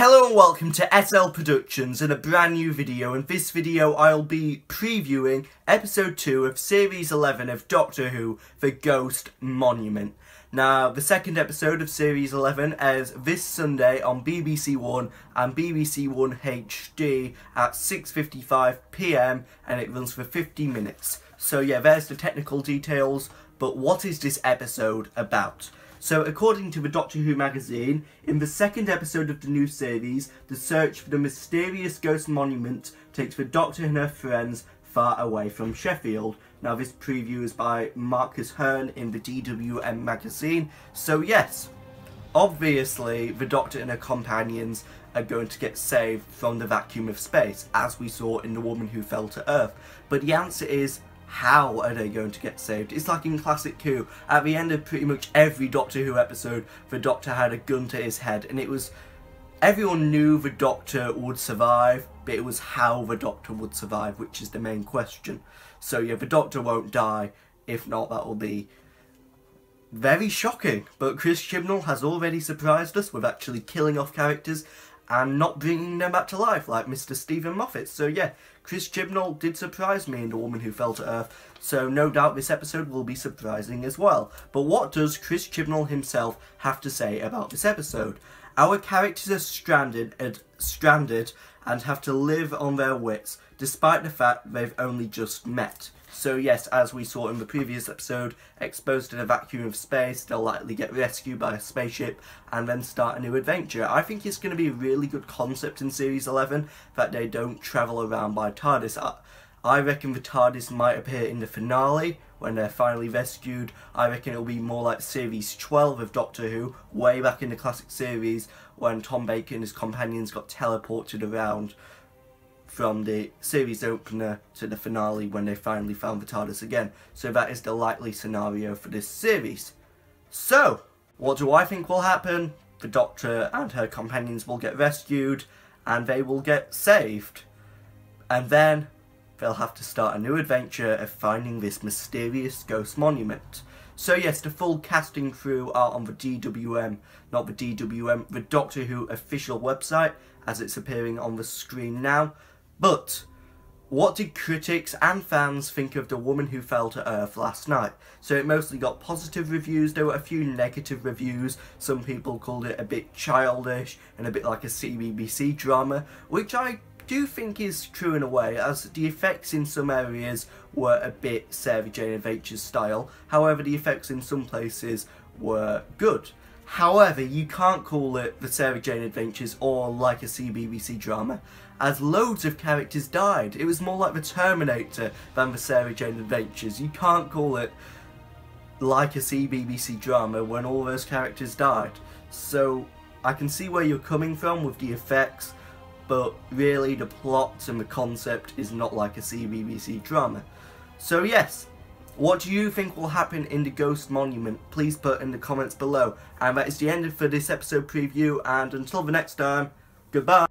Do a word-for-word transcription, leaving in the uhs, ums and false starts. Hello and welcome to S L Productions in a brand new video. In this video I'll be previewing episode two of series eleven of Doctor Who, The Ghost Monument. Now the second episode of series eleven airs this Sunday on B B C One and B B C One H D at six fifty-five p m and it runs for fifty minutes. So yeah, there's the technical details, but what is this episode about? So, according to the Doctor Who magazine, in the second episode of the new series, the search for the mysterious ghost monument takes the Doctor and her friends far away from Sheffield. Now, this preview is by Marcus Hearn in the D W M magazine. So, yes, obviously, the Doctor and her companions are going to get saved from the vacuum of space, as we saw in The Woman Who Fell to Earth. But the answer is, how are they going to get saved? It's like in classic Who. At the end of pretty much every Doctor Who episode, the Doctor had a gun to his head, and it was... everyone knew the Doctor would survive, but it was how the Doctor would survive, which is the main question. So yeah, the Doctor won't die. If not, that'll be very shocking. But Chris Chibnall has already surprised us with actually killing off characters and not bringing them back to life, like Mister Stephen Moffat. So yeah, Chris Chibnall did surprise me in The Woman Who Fell to Earth, so no doubt this episode will be surprising as well. But what does Chris Chibnall himself have to say about this episode? Our characters are stranded and, stranded and have to live on their wits, despite the fact they've only just met. So yes, as we saw in the previous episode, exposed to the vacuum of space, they'll likely get rescued by a spaceship and then start a new adventure. I think it's going to be a really good concept in series eleven that they don't travel around by TARDIS. I, I reckon the TARDIS might appear in the finale when they're finally rescued. I reckon it'll be more like series twelve of Doctor Who, way back in the classic series when Tom Baker and his companions got teleported around from the series opener to the finale when they finally found the TARDIS again. So that is the likely scenario for this series. So, what do I think will happen? The Doctor and her companions will get rescued and they will get saved. And then they'll have to start a new adventure of finding this mysterious ghost monument. So yes, the full casting crew are on the D W M, not the D W M, the Doctor Who official website, as it's appearing on the screen now. But what did critics and fans think of The Woman Who Fell to Earth last night? So it mostly got positive reviews. There were a few negative reviews. Some people called it a bit childish and a bit like a C B B C drama, which I do think is true in a way, as the effects in some areas were a bit Sarah Jane Adventures style. However, the effects in some places were good. However, you can't call it the Sarah Jane Adventures or like a C B B C drama, as loads of characters died. It was more like the Terminator than the Sarah Jane Adventures. You can't call it like a C B B C drama when all those characters died. So I can see where you're coming from with the effects, but really the plot and the concept is not like a C B B C drama. So yes, what do you think will happen in the Ghost Monument? Please put in the comments below. And that is the end for this episode preview, and until the next time, goodbye.